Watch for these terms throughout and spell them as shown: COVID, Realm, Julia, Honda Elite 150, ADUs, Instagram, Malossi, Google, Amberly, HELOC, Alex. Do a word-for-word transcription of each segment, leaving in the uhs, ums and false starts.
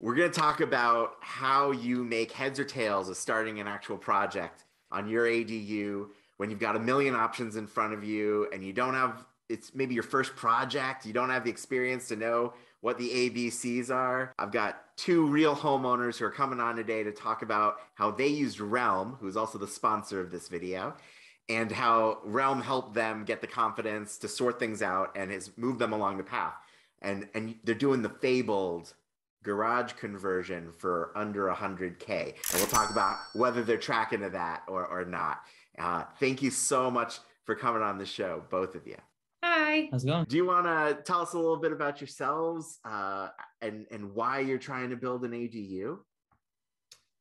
We're going to talk about how you make heads or tails of starting an actual project on your A D U when you've got a million options in front of you and you don't have, it's maybe your first project, you don't have the experience to know what the A B Cs are. I've got two real homeowners who are coming on today to talk about how they used Realm, who's also the sponsor of this video, and how Realm helped them get the confidence to sort things out and has moved them along the path. And, and they're doing the fabled garage conversion for under one hundred K. And we'll talk about whether they're tracking to that or, or not. Uh, thank you so much for coming on the show, both of you. Hi. How's it going? Do you want to tell us a little bit about yourselves uh, and, and why you're trying to build an A D U?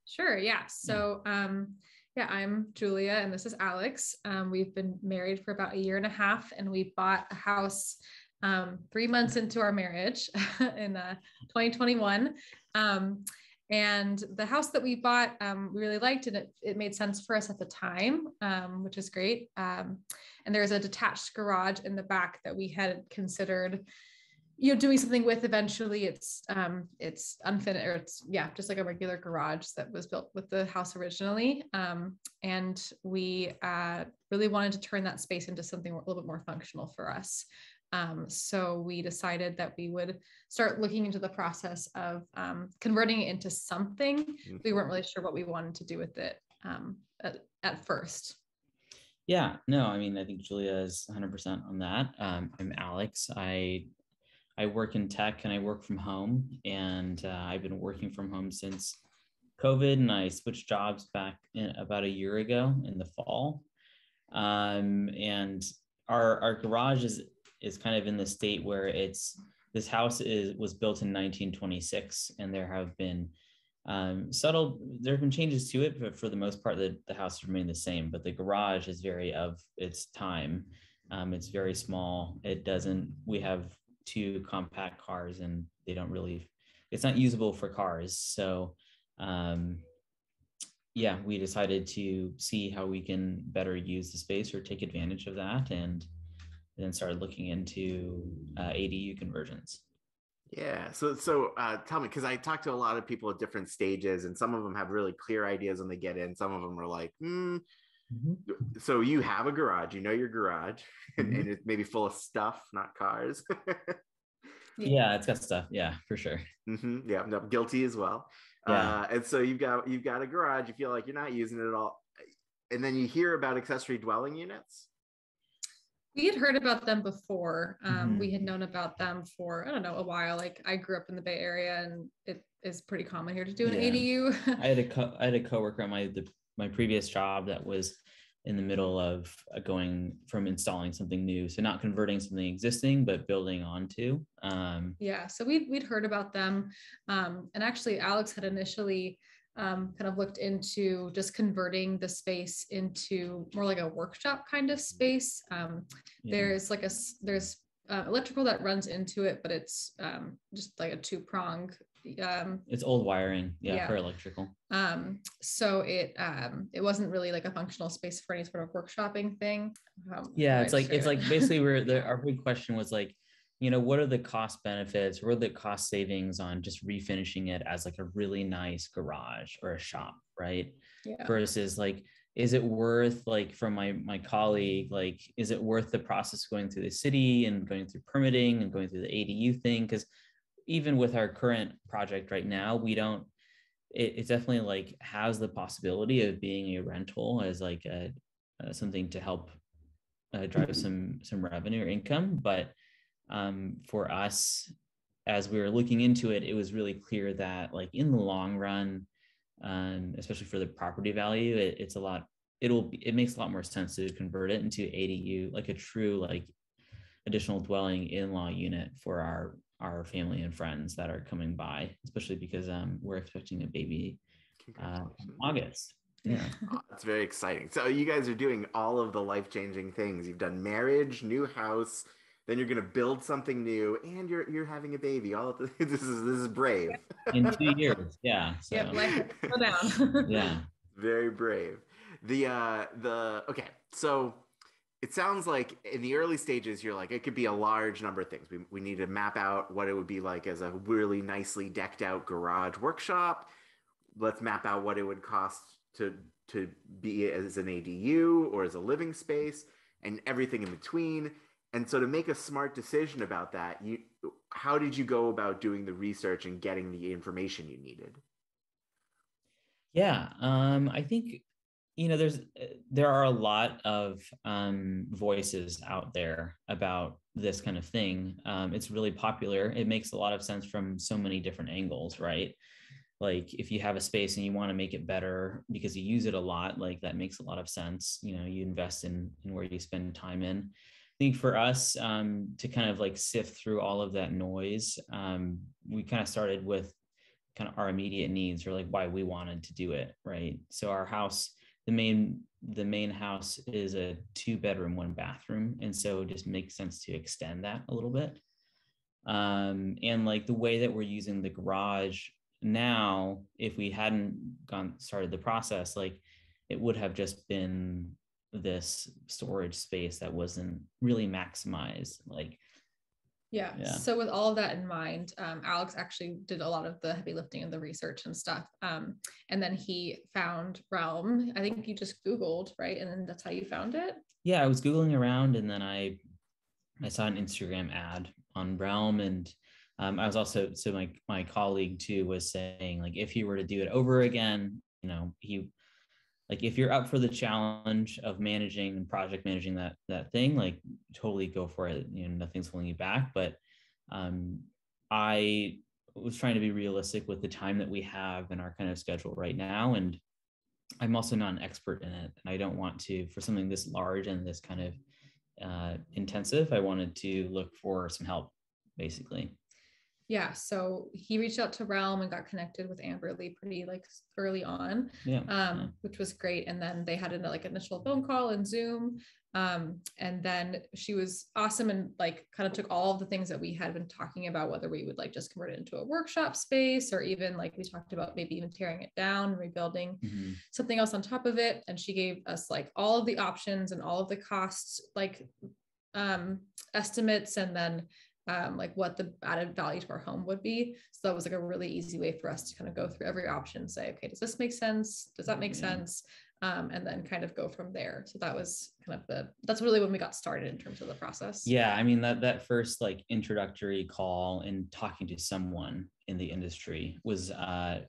Sure, yeah. So, um, yeah, I'm Julia and this is Alex. Um, we've been married for about a year and a half and we bought a house um, three months into our marriage in, uh, twenty twenty-one. Um, and the house that we bought, um, we really liked and it, it made sense for us at the time, um, which is great. Um, and there's a detached garage in the back that we had considered, you know, doing something with eventually. It's, um, it's unfinished or it's, yeah, just like a regular garage that was built with the house originally. Um, and we, uh, really wanted to turn that space into something a little bit more functional for us. Um, so we decided that we would start looking into the process of um, converting it into something. Mm-hmm. We weren't really sure what we wanted to do with it um, at, at first. Yeah, no, I mean, I think Julia is one hundred percent on that. Um, I'm Alex. I I work in tech and I work from home, and uh, I've been working from home since COVID, and I switched jobs back in, about a year ago in the fall. Um, and our our garage is is kind of in the state where it's, this house is was built in nineteen twenty-six, and there have been um, subtle, there have been changes to it, but for the most part, the, the house remained the same, but the garage is very of its time. Um, it's very small. It doesn't, we have two compact cars and they don't really, it's not usable for cars. So um, yeah, we decided to see how we can better use the space or take advantage of that. And And then started looking into uh, A D U conversions. Yeah, so so uh, tell me, because I talked to a lot of people at different stages, and some of them have really clear ideas when they get in. Some of them are like, hmm. Mm-hmm. So you have a garage, you know your garage, mm-hmm. and, and it's maybe full of stuff, not cars. Yeah, it's got stuff. Yeah, for sure. Mm-hmm. Yeah, I'm guilty as well. Yeah. Uh, and so you've got you've got a garage. You feel like you're not using it at all, and then you hear about accessory dwelling units. We had heard about them before. Um, mm-hmm. We had known about them for, I don't know, a while. Like I grew up in the Bay Area and it is pretty common here to do an yeah. A D U. I had a co- I had a coworker on my, the, my previous job that was in the middle of going from installing something new. So not converting something existing, but building onto. Um, yeah, so we'd, we'd heard about them. Um, and actually Alex had initially Um, kind of looked into just converting the space into more like a workshop kind of space. Um, yeah. There's like a, there's uh, electrical that runs into it, but it's um, just like a two prong. Um, it's old wiring, yeah, yeah. for electrical. Um, so it um, it wasn't really like a functional space for any sort of workshopping thing. Um, yeah, it's like, it's like basically where the, our big question was like, you know, what are the cost benefits? What are the cost savings on just refinishing it as like a really nice garage or a shop, right? Yeah. Versus like, is it worth like from my, my colleague, like, is it worth the process going through the city and going through permitting and going through the A D U thing? Because even with our current project right now, we don't, it, it definitely like has the possibility of being a rental as like a, uh, something to help uh, drive some, some revenue or income, but Um, for us, as we were looking into it, it was really clear that like in the long run, um, especially for the property value, it, it's a lot, it'll, it makes a lot more sense to convert it into A D U, like a true, like additional dwelling in-law unit for our, our family and friends that are coming by, especially because um, we're expecting a baby uh, in August. Yeah, oh, that's very exciting. So you guys are doing all of the life-changing things. You've done marriage, new house, then you're going to build something new, and you're you're having a baby. All of the, this is this is brave. In two years, yeah. So. Yeah, like, slow down. Yeah, very brave. The uh the okay. So it sounds like in the early stages, you're like, it could be a large number of things. We, we need to map out what it would be like as a really nicely decked out garage workshop. Let's map out what it would cost to, to be as an A D U or as a living space and everything in between. And so to make a smart decision about that, you, how did you go about doing the research and getting the information you needed? Yeah, um, I think, you know, there's there are a lot of um, voices out there about this kind of thing. Um, it's really popular. It makes a lot of sense from so many different angles, right? Like if you have a space and you want to make it better because you use it a lot, like that makes a lot of sense. You know, you invest in, in where you spend time in. I think for us um, to kind of like sift through all of that noise, um, we kind of started with kind of our immediate needs or like why we wanted to do it, right? So our house, the main the main house is a two bedroom, one bathroom. And so it just makes sense to extend that a little bit. Um, and like the way that we're using the garage now, if we hadn't gone started the process, like it would have just been this storage space that wasn't really maximized. Like, yeah. yeah. So with all of that in mind, um, Alex actually did a lot of the heavy lifting and the research and stuff. Um, and then he found Realm. I think you just Googled, right? And then that's how you found it. Yeah, I was Googling around and then I, I saw an Instagram ad on Realm. And um, I was also, so my, my colleague too was saying like, if he were to do it over again, you know, he, like if you're up for the challenge of managing and project managing that that thing, like totally go for it. You know, nothing's holding you back. But um, I was trying to be realistic with the time that we have in our kind of schedule right now. And I'm also not an expert in it. And I don't want to, for something this large and this kind of uh, intensive, I wanted to look for some help, basically. Yeah, so he reached out to Realm and got connected with Amberly pretty like early on, yeah, um, yeah. which was great. And then they had an like initial phone call and Zoom, um, and then she was awesome and like kind of took all of the things that we had been talking about, whether we would like just convert it into a workshop space or even like we talked about maybe even tearing it down and rebuilding mm-hmm. something else on top of it. And she gave us like all of the options and all of the costs, like um, estimates, and then. Um, like what the added value to our home would be. So that was like a really easy way for us to kind of go through every option and say, okay, does this make sense? Does that make yeah. sense? Um, and then kind of go from there. So that was kind of the, that's really when we got started in terms of the process. Yeah. I mean, that, that first like introductory call and talking to someone in the industry was uh,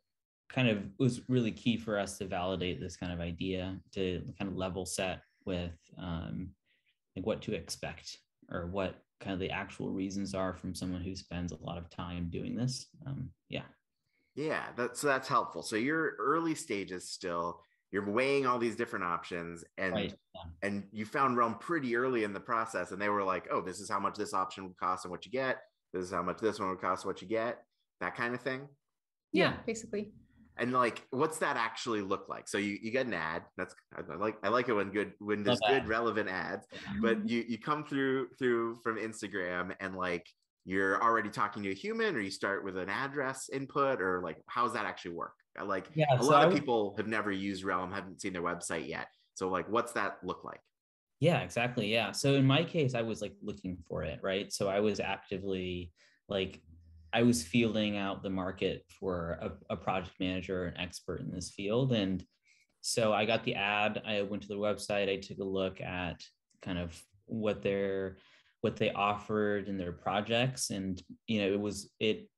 kind of, was really key for us to validate this kind of idea, to kind of level set with um, like what to expect or what, kind of the actual reasons are from someone who spends a lot of time doing this. Um, yeah. Yeah. That's, so that's helpful. So your early stages still, you're weighing all these different options and, right. yeah. and you found Realm pretty early in the process and they were like, oh, this is how much this option would cost and what you get. This is how much this one would cost, what you get, that kind of thing. Yeah, yeah. basically. And like, what's that actually look like? So you, you get an ad. That's I like I like it when good when there's okay. good relevant ads. But you you come through through from Instagram and like you're already talking to a human, or you start with an address input, or like how does that actually work? Like yeah, a so lot of people have never used Realm, haven't seen their website yet. So like, what's that look like? Yeah, exactly. Yeah. So in my case, I was like looking for it, right? So I was actively like. I was fielding out the market for a, a project manager, an expert in this field. And so I got the ad, I went to the website, I took a look at kind of what their, what they offered in their projects. And, you know, it was, it,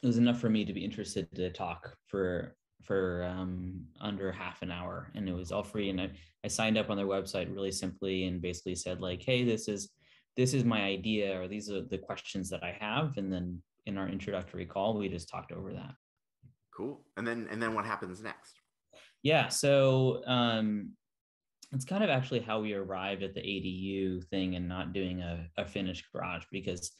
it was enough for me to be interested to talk for, for um, under half an hour, and it was all free. And I, I signed up on their website really simply and basically said like, hey, this is, this is my idea, or these are the questions that I have. And then in our introductory call, we just talked over that. Cool. And then, and then what happens next? Yeah. So um, it's kind of actually how we arrived at the A D U thing and not doing a, a finished garage, because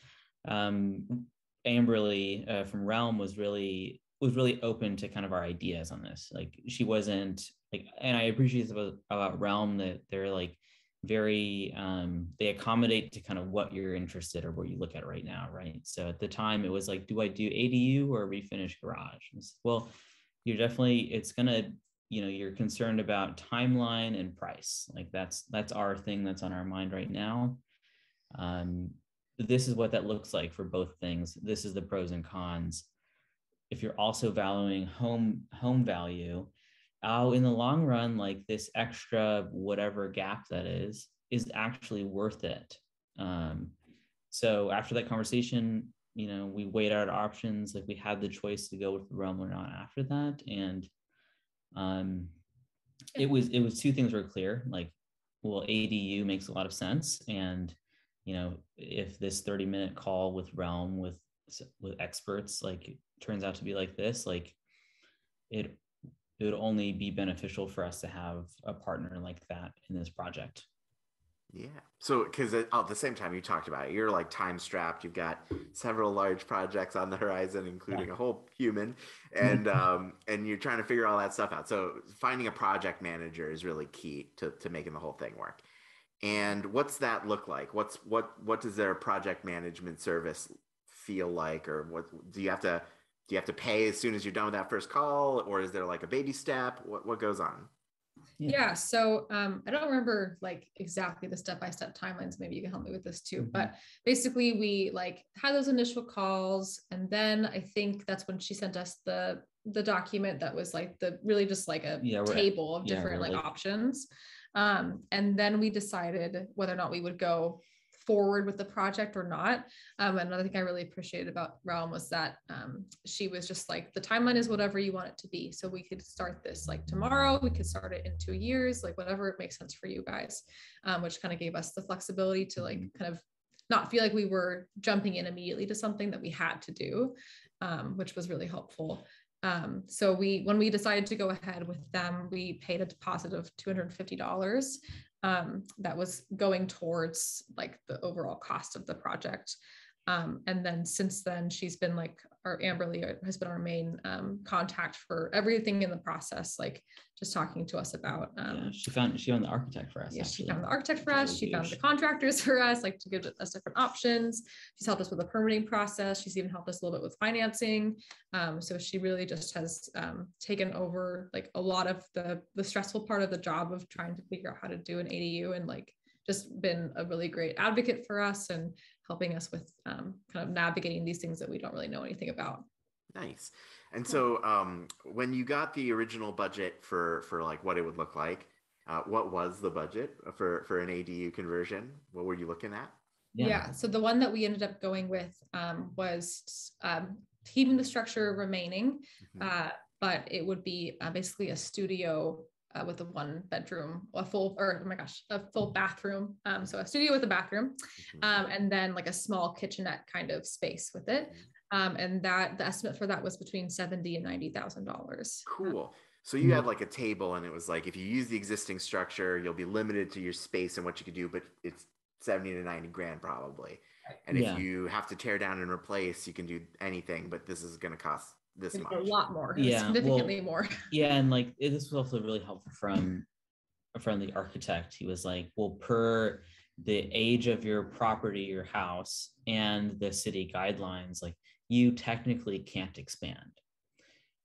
um, Amberly uh, from Realm was really, was really open to kind of our ideas on this. Like she wasn't like, and I appreciate this about, about Realm that they're like, very um they accommodate to kind of what you're interested or what you look at right now, right? So at the time it was like, do I do A D U or refinish garage? And I said, well, you're definitely, it's gonna you know, you're concerned about timeline and price. Like that's, that's our thing that's on our mind right now. Um, this is what that looks like for both things. This is the pros and cons. If you're also valuing home, home value, oh, in the long run, like this extra whatever gap that is, is actually worth it. Um, so after that conversation, you know, we weighed out our options. Like we had the choice to go with the Realm or not after that. And um, it was, it was two things were clear, like, well, A D U makes a lot of sense. And, you know, if this thirty minute call with Realm with, with experts, like turns out to be like this, like it, it would only be beneficial for us to have a partner like that in this project. Yeah. So, because at the same time you talked about it, you're like time strapped. You've got several large projects on the horizon, including yeah. a whole human, and um, and you're trying to figure all that stuff out. So, finding a project manager is really key to to making the whole thing work. And what's that look like? What's what what does their project management service feel like, or what do you have to do? You have to pay as soon as you're done with that first call, or is there like a baby step? What what goes on? Yeah. yeah. So um, I don't remember like exactly the step-by-step timelines. Maybe you can help me with this too, mm-hmm. but basically we like had those initial calls. And then I think that's when she sent us the, the document that was like the really just like a yeah, table of yeah, different like, like options. Um, and then we decided whether or not we would go forward with the project or not. Um, another thing I really appreciated about Realm was that um, she was just like, the timeline is whatever you want it to be. So we could start this like tomorrow, we could start it in two years, like whatever it makes sense for you guys, um, which kind of gave us the flexibility to like kind of not feel like we were jumping in immediately to something that we had to do, um, which was really helpful. Um, so we, when we decided to go ahead with them, we paid a deposit of two hundred fifty dollars. Um, that was going towards like the overall cost of the project. Um, and then since then, she's been like, our Amberly has been our main um, contact for everything in the process, like just talking to us about. Um, yeah, she found she found the architect for us. Yeah, actually. She found the architect for us. She huge. found the contractors for us, like to give us different options. She's helped us with the permitting process. She's even helped us a little bit with financing. Um, so she really just has um, taken over like a lot of the the stressful part of the job of trying to figure out how to do an A D U and like just been a really great advocate for us and helping us with um, kind of navigating these things that we don't really know anything about. Nice. And so um, when you got the original budget for, for like what it would look like, uh, what was the budget for, for an A D U conversion? What were you looking at? Yeah. yeah so the one that we ended up going with um, was um, keeping the structure remaining, mm-hmm. uh, but it would be uh, basically a studio Uh, with a one bedroom, a full, or oh my gosh, a full bathroom. Um, so a studio with a bathroom, um, and then like a small kitchenette kind of space with it. Um, and that the estimate for that was between seventy and ninety thousand dollars. Cool. So you had like a table, and it was like if you use the existing structure, you'll be limited to your space and what you could do, but it's seventy to ninety grand probably. And yeah. if you have to tear down and replace, you can do anything, but this is going to cost this much. A lot more, yeah, significantly well, more. Yeah, and like it, this was also really helpful from from the architect. He was like, well, per the age of your property, your house, and the city guidelines, like you technically can't expand.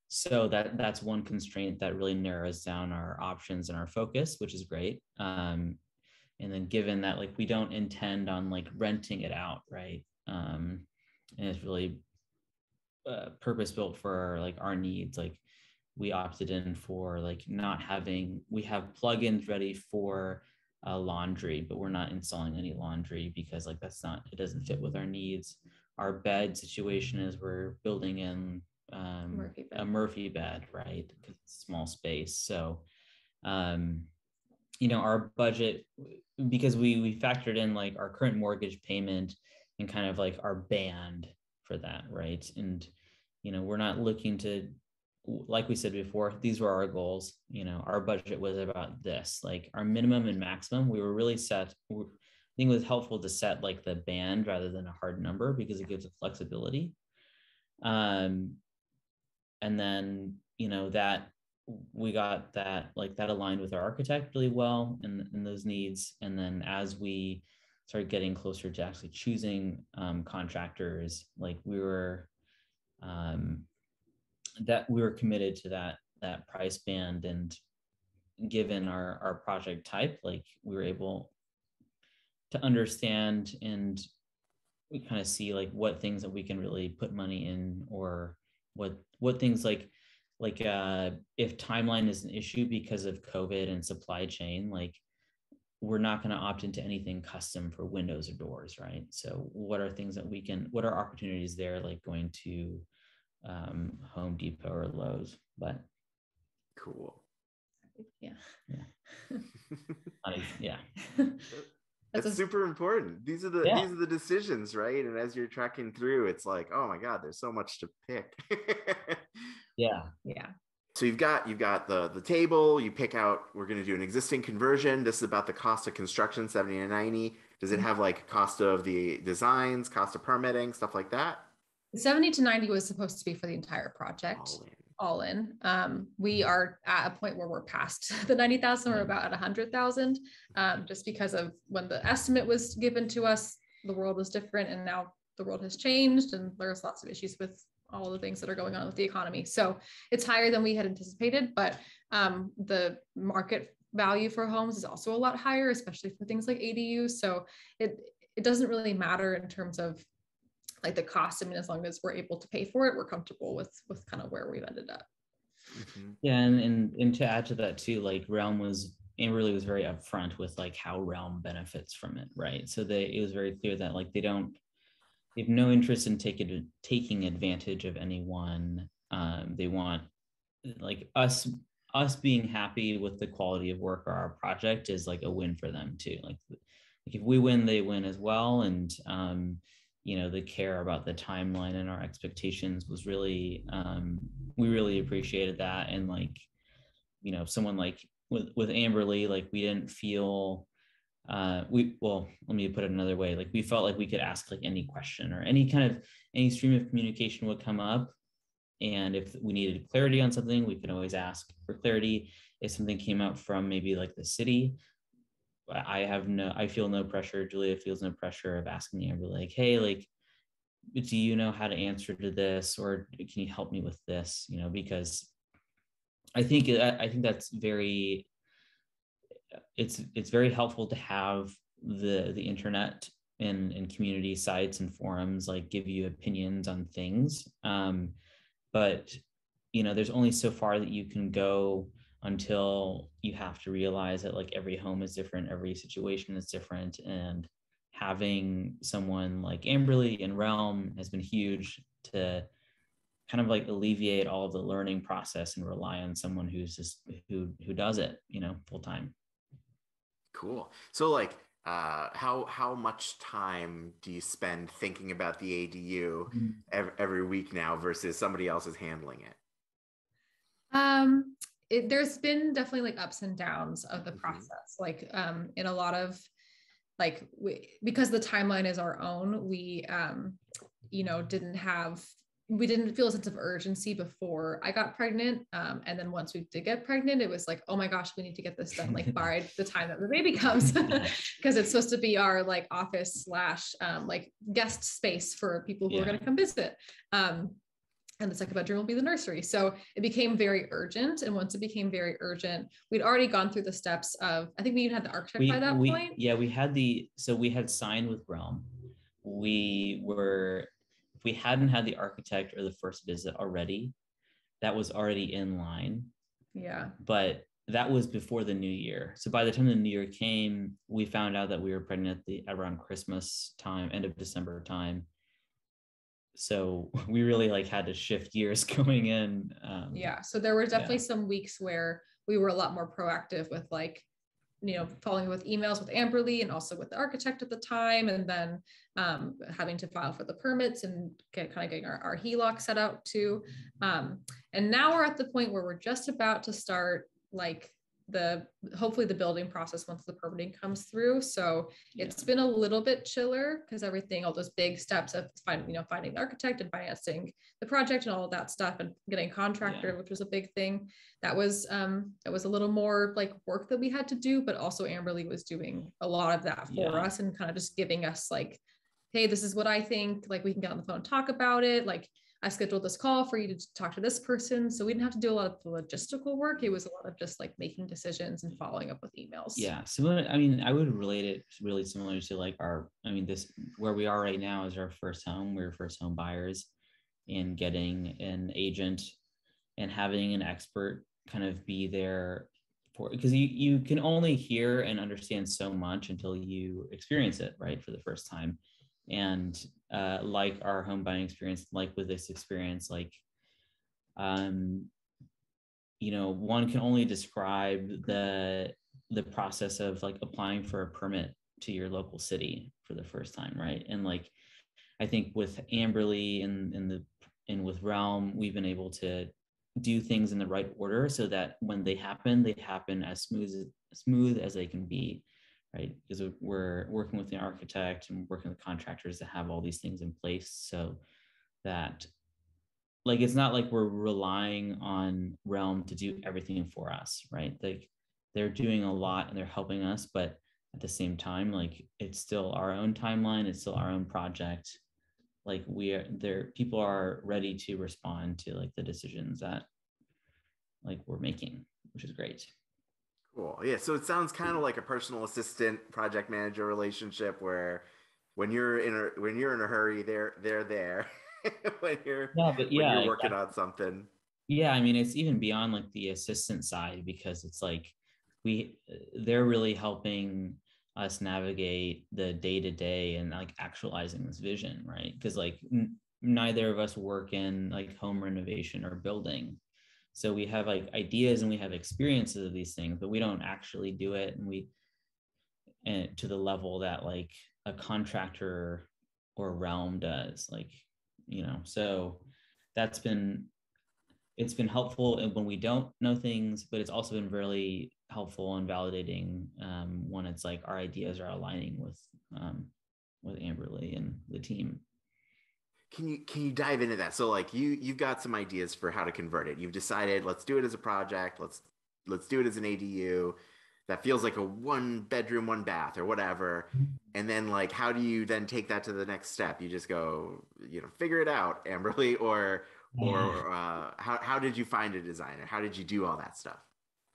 So that that's one constraint that really narrows down our options and our focus, which is great. Um, and then given that like we don't intend on like renting it out, right? Um, and it's really Uh, purpose built for like our needs. Like we opted in for like not having, we have plugins ready for uh, laundry, but we're not installing any laundry because like that's not, it doesn't fit with our needs. Our bed situation is we're building in um, Murphy a Murphy bed, right? Because it's a small space. So, um, you know, our budget, because we we factored in like our current mortgage payment and kind of like our band for that, right? And you know, we're not looking to, like we said before, these were our goals. You know, our budget was about this, like our minimum and maximum. We were really set, I think it was helpful to set like the band rather than a hard number because it gives it flexibility. Um, and then, you know, that we got that, like that aligned with our architect really well and, and those needs. And then as we started getting closer to actually choosing um, contractors, like we were, um, that we were committed to that that price band, and given our, our project type, like we were able to understand and we kind of see like what things that we can really put money in, or what what things like like uh, if timeline is an issue because of COVID and supply chain, like we're not going to opt into anything custom for windows or doors, right? So what are things that we can, what are opportunities there, like going to um, Home Depot or Lowe's, but. Cool. Yeah. Yeah. I, yeah. That's, That's a, super important. These are the yeah. these are the decisions, right? And as you're tracking through, it's like, oh my God, there's so much to pick. Yeah. Yeah. So you've got you've got the the table. You pick out, we're going to do an existing conversion. This is about the cost of construction, seventy to ninety. Does it have like cost of the designs, cost of permitting, stuff like that? seventy to ninety was supposed to be for the entire project, all in. All in. Um, we are at a point where we're past the ninety thousand. We're about at one hundred thousand, um, just because of when the estimate was given to us, the world was different, and now the world has changed, and there's lots of issues with all the things that are going on with the economy. So it's higher than we had anticipated, but um, the market value for homes is also a lot higher, especially for things like A D Us. So it, it doesn't really matter in terms of like the cost. I mean, as long as we're able to pay for it, we're comfortable with, with kind of where we've ended up. Mm-hmm. Yeah. And, and, and to add to that too, like Realm was, Amberly was very upfront with like how Realm benefits from it. Right. So they, it was very clear that like, they don't, they have no interest in taking taking advantage of anyone. Um, they want like us, us being happy with the quality of work or our project is like a win for them too. Like, like if we win, they win as well. And, um, you know, the care about the timeline and our expectations was really, um, we really appreciated that. And like, you know, someone like with, with Amberly, like we didn't feel, uh, we, well, let me put it another way. Like we felt like we could ask like any question or any kind of, any stream of communication would come up. And if we needed clarity on something, we could always ask for clarity. If something came up from maybe like the city, I have no, I feel no pressure. Julia feels no pressure of asking Amber like, hey, like, do you know how to answer to this? Or can you help me with this? You know, because I think, I think that's very, it's, it's very helpful to have the, the internet and, and community sites and forums, like give you opinions on things. Um, but, you know, there's only so far that you can go until you have to realize that like every home is different, every situation is different. And having someone like Amberly and Realm has been huge to kind of like alleviate all of the learning process and rely on someone who's just, who, who does it, you know, full time. Cool. So like, uh, how, how much time do you spend thinking about the A D U mm-hmm. every, every week now versus somebody else is handling it? Um. It, there's been definitely like ups and downs of the process. Like um, in a lot of like, we, because the timeline is our own, we, um, you know, didn't have, we didn't feel a sense of urgency before I got pregnant. Um, and then once we did get pregnant, it was like, oh my gosh, we need to get this done like by the time that the baby comes, because it's supposed to be our like office slash um, like guest space for people who yeah. are going to come visit. Um, And the second bedroom will be the nursery. So it became very urgent. And once it became very urgent, we'd already gone through the steps of, I think we even had the architect we, by that we, point. Yeah, we had the, so we had signed with Realm. We were, if we hadn't had the architect or the first visit already, that was already in line. Yeah. But that was before the new year. So by the time the new year came, we found out that we were pregnant at the, around Christmas time, end of December time. So we really like had to shift gears going in. Um, yeah. So there were definitely yeah. some weeks where we were a lot more proactive with like, you know, following with emails with Amberly and also with the architect at the time, and then um, having to file for the permits and get kind of getting our, our H E L O C set out too. Um, and now we're at the point where we're just about to start like the, hopefully the building process once the permitting comes through. So yeah. it's been a little bit chiller because everything, all those big steps of finding, you know, finding the architect and financing the project and all of that stuff and getting a contractor, yeah. which was a big thing. That was, um, that was a little more like work that we had to do, but also Amberly was doing a lot of that for yeah. us and kind of just giving us like, hey, this is what I think, like we can get on the phone and talk about it. Like, I scheduled this call for you to talk to this person. So we didn't have to do a lot of the logistical work. It was a lot of just like making decisions and following up with emails. Yeah. Similar. I mean, I would relate it really similar to like our, I mean, this, where we are right now is our first home. We're first home buyers, and getting an agent and having an expert kind of be there for, because you, you can only hear and understand so much until you experience it, right, for the first time. And uh, like our home buying experience, like with this experience, like, um, you know, one can only describe the the process of like applying for a permit to your local city for the first time, right? And like, I think with Amberly and and the and with Realm, we've been able to do things in the right order so that when they happen, they happen as smooth as smooth as they can be. Right, because we're working with the architect and working with contractors to have all these things in place so that, like, it's not like we're relying on Realm to do everything for us, right? Like, they're doing a lot and they're helping us, but at the same time, like, it's still our own timeline, it's still our own project. Like, we are there, people are ready to respond to like the decisions that like we're making, which is great. Cool. Yeah. So it sounds kind of like a personal assistant project manager relationship where when you're in a, when you're in a hurry, they're, they're there when you're, yeah, but yeah, when you're working exactly. on something. Yeah. I mean, it's even beyond like the assistant side, because it's like we, they're really helping us navigate the day to day and like actualizing this vision. Right. Cause like n- neither of us work in like home renovation or building. So we have like ideas and we have experiences of these things, but we don't actually do it, and we and to the level that like a contractor or Realm does, like, you know. So that's been, it's been helpful when we don't know things, but it's also been really helpful and validating um, when it's like our ideas are aligning with um, with Amberly and the team. Can you can you dive into that? So like you you've got some ideas for how to convert it. You've decided let's do it as a project. Let's let's do it as an A D U. That feels like a one bedroom, one bath or whatever. And then like, how do you then take that to the next step? You just go, you know, figure it out, Amberly, or or uh, how how did you find a designer? How did you do all that stuff?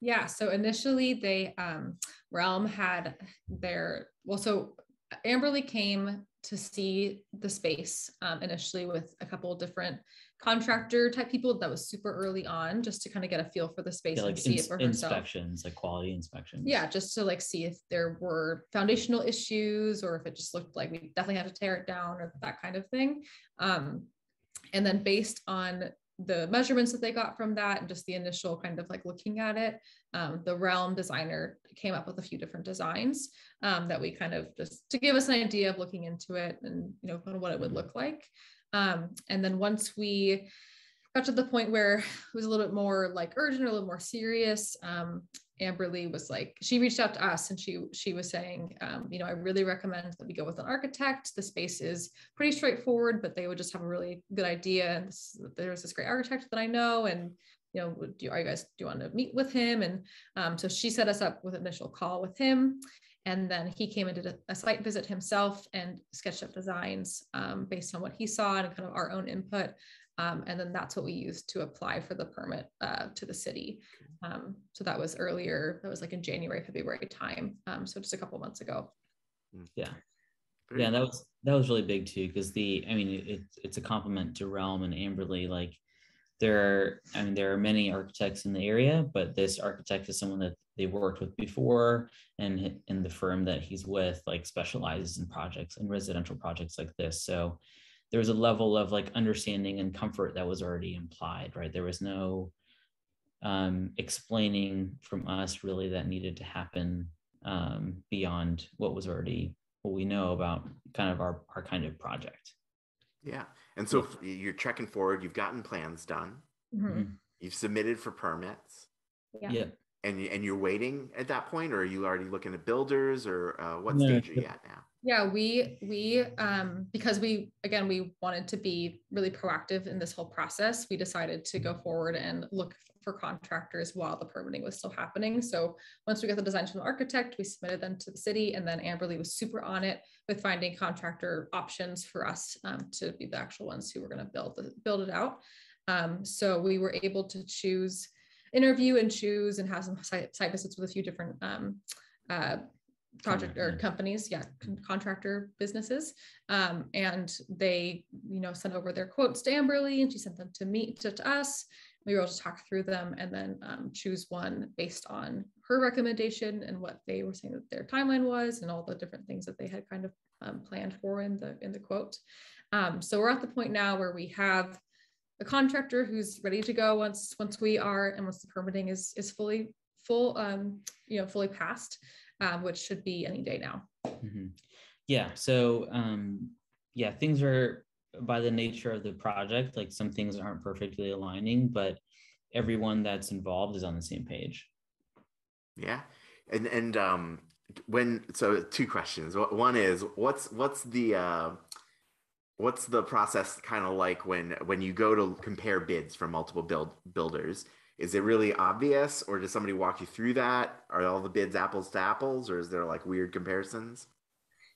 Yeah. So initially, they um, Realm had their well. So Amberly came to see the space um, initially with a couple of different contractor type people. That was super early on, just to kind of get a feel for the space, yeah, like and see ins- it for herself. Inspections, like quality inspections. Yeah, just to like see if there were foundational issues or if it just looked like we definitely had to tear it down or that kind of thing. Um, and then based on the measurements that they got from that and just the initial kind of like looking at it, um, the Realm designer came up with a few different designs um, that we kind of just to give us an idea of looking into it and, you know, kind of what it would look like. Um, and then once we got to the point where it was a little bit more like urgent or a little more serious, um, Amberly was like, she reached out to us and she she was saying, um, you know, I really recommend that we go with an architect. The space is pretty straightforward, but they would just have a really good idea. And this, there's this great architect that I know, and you know, do you, are you guys do you want to meet with him? And um, so she set us up with an initial call with him, and then he came and did a, a site visit himself and sketched up designs um, based on what he saw and kind of our own input. Um, and then that's what we used to apply for the permit uh, to the city. Um, so that was earlier, that was like in January, February time. Um, so just a couple months ago. Yeah. Yeah, that was, that was really big too. Cause the, I mean, it, it's a compliment to Realm and Amberly. Like there are, I mean, there are many architects in the area, but this architect is someone that they worked with before, and in the firm that he's with, like specializes in projects and residential projects like this. So there was a level of like understanding and comfort that was already implied, right? There was no um, explaining from us really that needed to happen um, beyond what was already, what we know about kind of our, our kind of project. Yeah. And so yeah. You're trekking forward, you've gotten plans done, mm-hmm. You've submitted for permits. Yeah. yeah. And, and you're waiting at that point, or are you already looking at builders, or uh, what no, stage are you at now? Yeah, we, we um, because we, again, we wanted to be really proactive in this whole process, we decided to go forward and look for contractors while the permitting was still happening. So once we got the designs from the architect, we submitted them to the city, and then Amberly was super on it with finding contractor options for us um, to be the actual ones who were going to build the, build it out. Um, so we were able to choose, interview and choose, and have some site, site visits with a few different um, uh, project or companies, yeah, contractor businesses. Um, and they, you know, sent over their quotes to Amberly, and she sent them to me, to, to us. We were able to talk through them and then um, choose one based on her recommendation and what they were saying that their timeline was and all the different things that they had kind of um, planned for in the, in the quote. Um, so we're at the point now where we have a contractor who's ready to go once, once we are, and once the permitting is, is fully full, um, you know, fully passed, um, which should be any day now. Mm-hmm. Yeah. So um, yeah, things are, by the nature of the project, like some things aren't perfectly aligning, but everyone that's involved is on the same page. Yeah. And, and um, when, so two questions. One is what's, what's the, uh, what's the process kind of like when, when you go to compare bids from multiple build builders? Is it really obvious, or does somebody walk you through that? Are all the bids apples to apples, or is there like weird comparisons?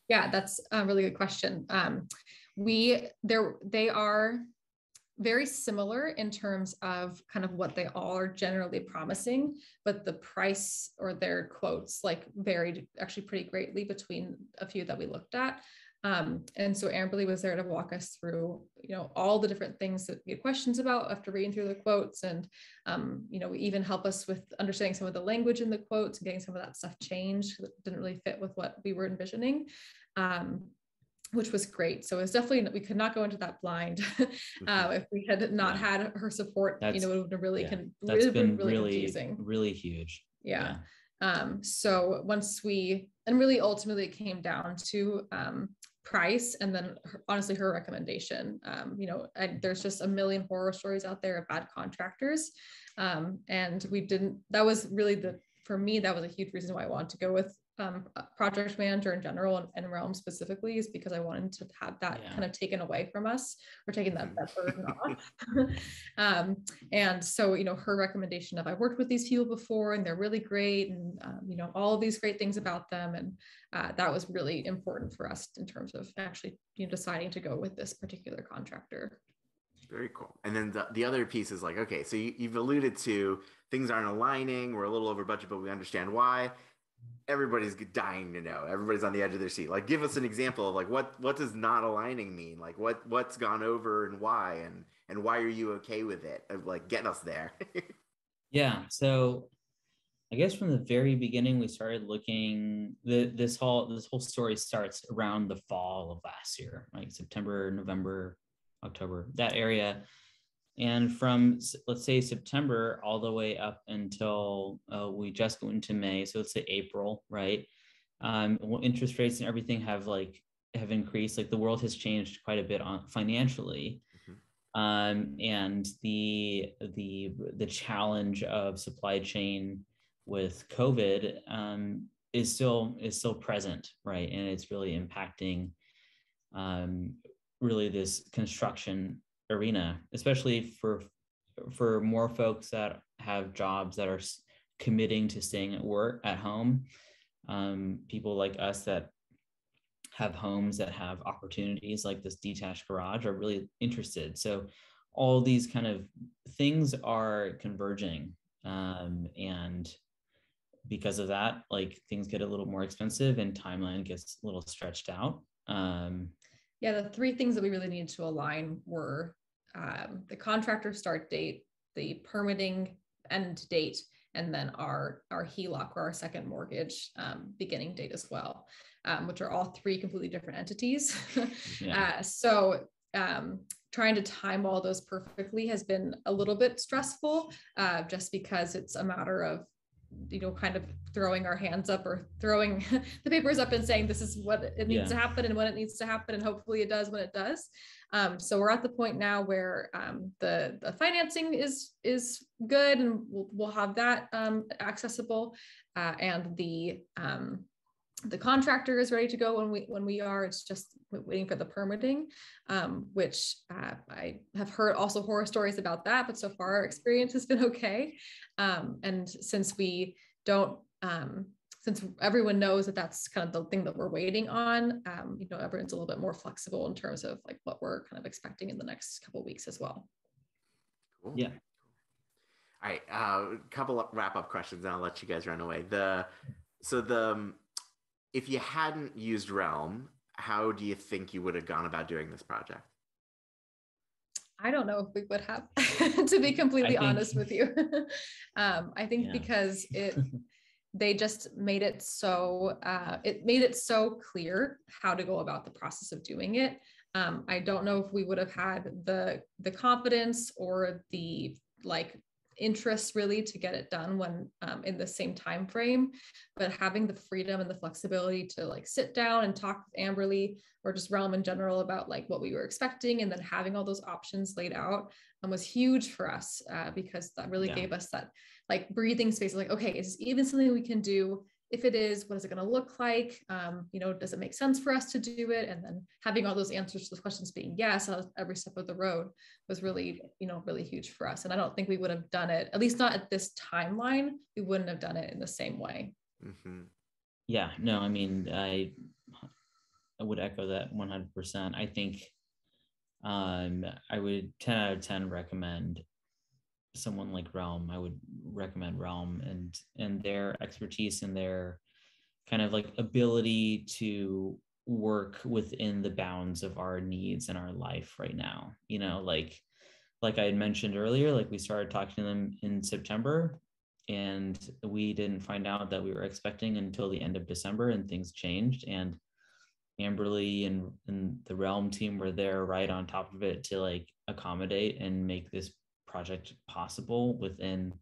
Yeah, that's a really good question. Um, we there they are very similar in terms of kind of what they all are generally promising, but the price or their quotes like varied actually pretty greatly between a few that we looked at. Um, and so Amberly was there to walk us through, you know, all the different things that we had questions about after reading through the quotes, and, um, you know, even help us with understanding some of the language in the quotes and getting some of that stuff changed that didn't really fit with what we were envisioning. Um, which was great. So it was definitely, we could not go into that blind. uh, if we had not yeah. had her support, that's, you know, it would have really, yeah. con- really been really, really confusing. Really huge. Yeah. yeah. Um, so once we, and really ultimately it came down to um, price, and then her, honestly, her recommendation, um, you know, and there's just a million horror stories out there of bad contractors. Um, and we didn't, that was really the, for me, that was a huge reason why I wanted to go with Um, project manager in general, and, and Realm specifically, is because I wanted to have that yeah. kind of taken away from us, or taking that, that burden off. Um, and so, you know, her recommendation of, I worked with these people before and they're really great, and um, you know, all of these great things about them, and uh, that was really important for us in terms of actually, you know, deciding to go with this particular contractor. Very cool. And then the, the other piece is like, okay, so you, you've alluded to things aren't aligning, we're a little over budget, but we understand why. Everybody's dying to know, everybody's on the edge of their seat. Like, give us an example of like, what, what does not aligning mean? Like what, what's gone over, and why, and, and why are you okay with it? Like, get us there. Yeah. So I guess from the very beginning, we started looking, the, this whole, this whole story starts around the fall of last year, like September, November, October, that area. And from, let's say, September all the way up until uh, we just go into May. So let's say April, right? Um, interest rates and everything have like, have increased. Like the world has changed quite a bit on financially. Mm-hmm. Um, and the, the, the challenge of supply chain with COVID um, is still, is still present, right? And it's really impacting um, really this construction arena, especially for for more folks that have jobs that are committing to staying at work at home. Um, people like us that have homes that have opportunities like this detached garage are really interested. So all these kind of things are converging, um, and because of that, like things get a little more expensive and timeline gets a little stretched out. Um, Yeah, the three things that we really needed to align were um, the contractor start date, the permitting end date, and then our, our H E L O C, or our second mortgage um, beginning date as well, um, which are all three completely different entities. Yeah. uh, so um, trying to time all those perfectly has been a little bit stressful, uh, just because it's a matter of, you know, kind of throwing our hands up or throwing the papers up and saying, this is what it needs yeah. to happen and when it needs to happen. And hopefully it does when it does. Um, so we're at the point now where um, the, the financing is, is good, and we'll, we'll have that um, accessible, uh, and the, um, The contractor is ready to go when we when we are. It's just waiting for the permitting, um, which uh, I have heard also horror stories about that, but so far our experience has been okay. Um, and since we don't, um, since everyone knows that that's kind of the thing that we're waiting on, um, you know, everyone's a little bit more flexible in terms of like what we're kind of expecting in the next couple of weeks as well. Cool. Yeah. All right, a uh, couple of wrap up questions, and I'll let you guys run away. The so the if you hadn't used Realm, how do you think you would have gone about doing this project? I don't know if we would have, to be completely I honest think. with you. um, I think yeah. because it, they just made it so, uh, it made it so clear how to go about the process of doing it. Um, I don't know if we would have had the, the confidence or the like, interest really to get it done when um, in the same time frame, but having the freedom and the flexibility to like sit down and talk with Amberly or just Realm in general about like what we were expecting, and then having all those options laid out um, was huge for us uh, because that really yeah. gave us that like breathing space. Like, okay, is this even something we can do? If it is, what is it going to look like? Um, you know, does it make sense for us to do it? And then having all those answers to the questions being yes, every step of the road was really, you know, really huge for us. And I don't think we would have done it, at least not at this timeline. We wouldn't have done it in the same way. Mm-hmm. Yeah, no, I mean, I, I would echo that one hundred percent. I think um, I would ten out of ten recommend someone like Realm. I would recommend Realm and and their expertise and their kind of like ability to work within the bounds of our needs and our life right now. You know, like like I had mentioned earlier, like we started talking to them in September and we didn't find out that we were expecting until the end of December, and things changed. And Amberly and, and the Realm team were there right on top of it to like accommodate and make this project possible within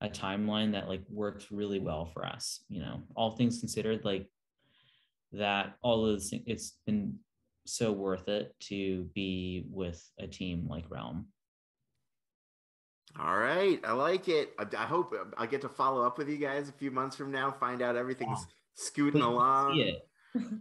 a timeline that like worked really well for us. You know, all things considered, like that, all of those things, it's been so worth it to be with a team like Realm. All right, I like it. I, I hope I'll get to follow up with you guys a few months from now, find out everything's yeah. scooting Please along. See it.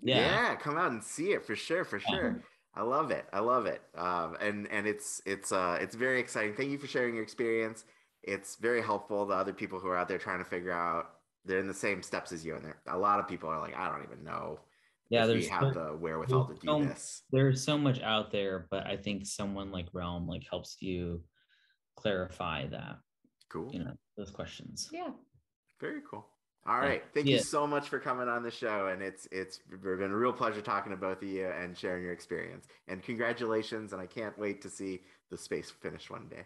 Yeah. yeah, come out and see it for sure, for yeah. sure. I love it. I love it. Um, and and it's it's uh, it's very exciting. Thank you for sharing your experience. It's very helpful to other people who are out there trying to figure out. They're in the same steps as you, and there a lot of people are like, I don't even know. Yeah, if there's we have so, the wherewithal to do so, this. There's so much out there, but I think someone like Realm like helps you clarify that. Cool. You know, those questions. Yeah. Very cool. All right. Thank yeah. you so much for coming on the show. And it's it's been a real pleasure talking to both of you and sharing your experience. And congratulations. And I can't wait to see the space finished one day.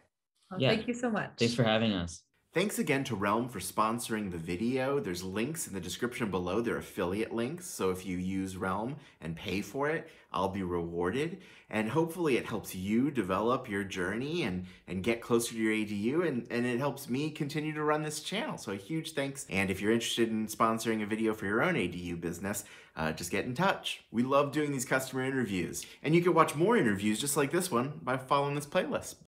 Well, yeah. Thank you so much. Thanks for having us. Thanks again to Realm for sponsoring the video. There's links in the description below. They're affiliate links. So if you use Realm and pay for it, I'll be rewarded. And hopefully it helps you develop your journey and, and get closer to your A D U. And, and it helps me continue to run this channel. So a huge thanks. And if you're interested in sponsoring a video for your own A D U business, uh, just get in touch. We love doing these customer interviews. And you can watch more interviews just like this one by following this playlist.